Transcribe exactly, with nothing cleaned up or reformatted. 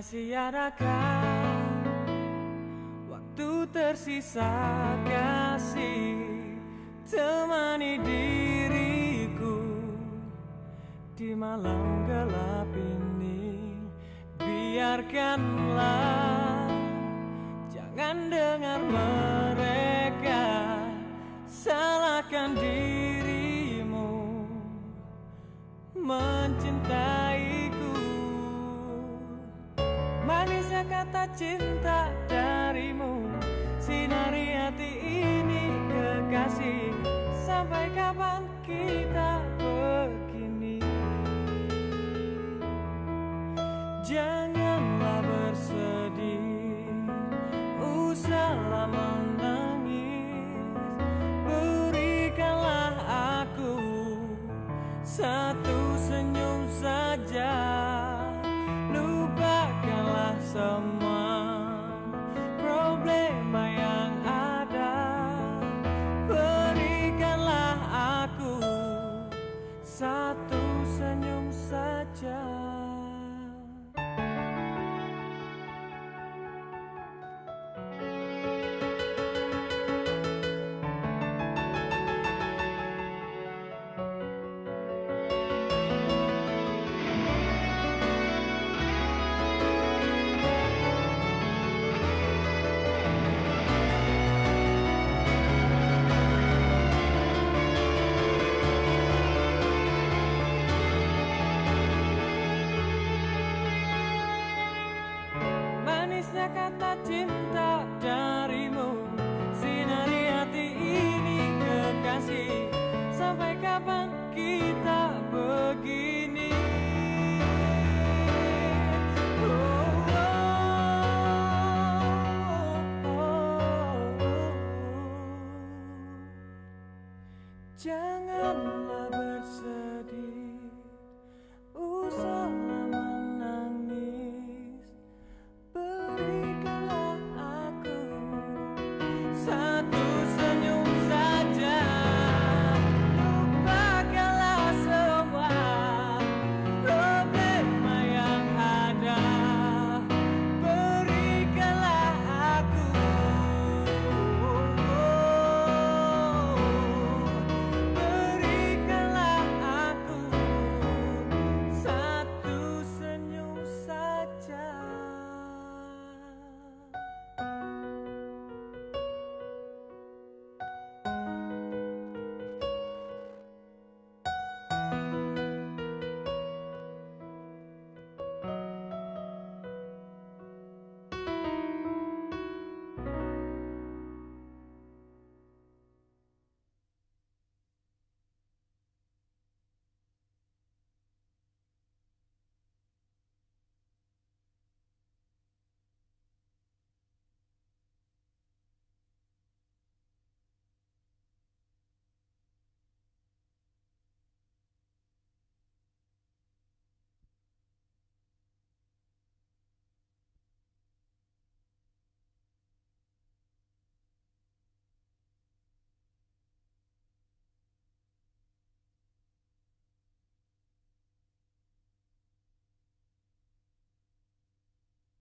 sia-siakan waktu tersisa kasih, temani diriku di malam gelap ini. Biarkanlah, jangan dengar mereka salahkan dirimu mencintaiku. Manisnya kata cinta darimu sinari hati ini kekasih. Sampai kapan kita begini? Janganlah bersedih, usahlah menangis. Berikanlah aku satu senyum saja. Lupakanlah semua problema yang ada. Berikanlah aku satu senyum saja. Sampai kapan kita begini? Oh, oh, oh, oh, oh. Jangan